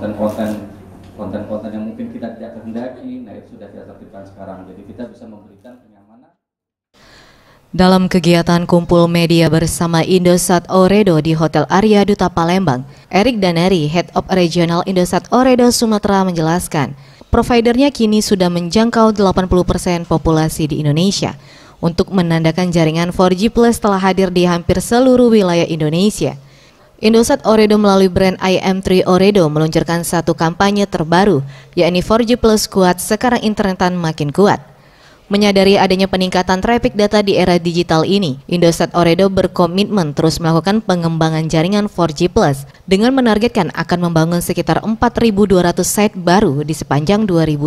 konten-konten yang mungkin kita tidak kehendaki, nah itu sudah kita tertibkan sekarang. Jadi kita bisa memberikan kenyamanan. Dalam kegiatan kumpul media bersama Indosat Ooredoo di Hotel Arya Duta Palembang, Erick Daneri, Head of Regional Indosat Ooredoo Sumatera menjelaskan, providernya kini sudah menjangkau 80% populasi di Indonesia. Untuk menandakan jaringan 4G Plus telah hadir di hampir seluruh wilayah Indonesia. Indosat Ooredoo melalui brand IM3 Ooredoo meluncurkan satu kampanye terbaru, yakni 4G Plus kuat, sekarang internetan makin kuat. Menyadari adanya peningkatan trafik data di era digital ini, Indosat Ooredoo berkomitmen terus melakukan pengembangan jaringan 4G Plus dengan menargetkan akan membangun sekitar 4.200 site baru di sepanjang 2019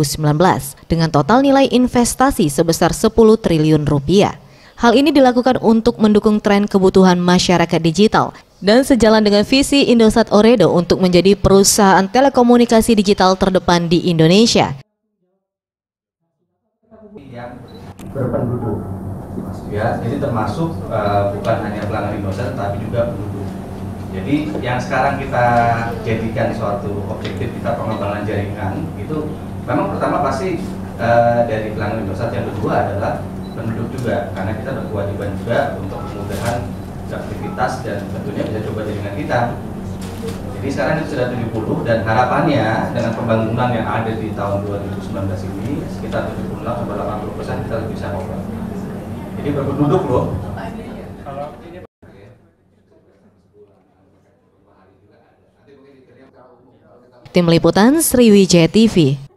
dengan total nilai investasi sebesar 10 triliun rupiah. Hal ini dilakukan untuk mendukung tren kebutuhan masyarakat digital dan sejalan dengan visi Indosat Ooredoo untuk menjadi perusahaan telekomunikasi digital terdepan di Indonesia. Yang berpenduduk, ya, jadi termasuk bukan hanya pelanggan Indosat tapi juga penduduk. Jadi yang sekarang kita jadikan suatu objektif kita pengembangan jaringan itu, memang pertama pasti dari pelanggan Indosat, yang kedua adalah penduduk juga, karena kita ada kewajiban juga untuk kemudahan aktivitas dan tentunya bisa coba jaringan kita. Jadi sekarang itu sudah 70 dan harapannya dengan pembangunan yang ada di tahun 2019 ini sekitar 76–80% kita lebih bisa ngobrol. Jadi berpenduduk loh. Tim Liputan Sriwijaya TV.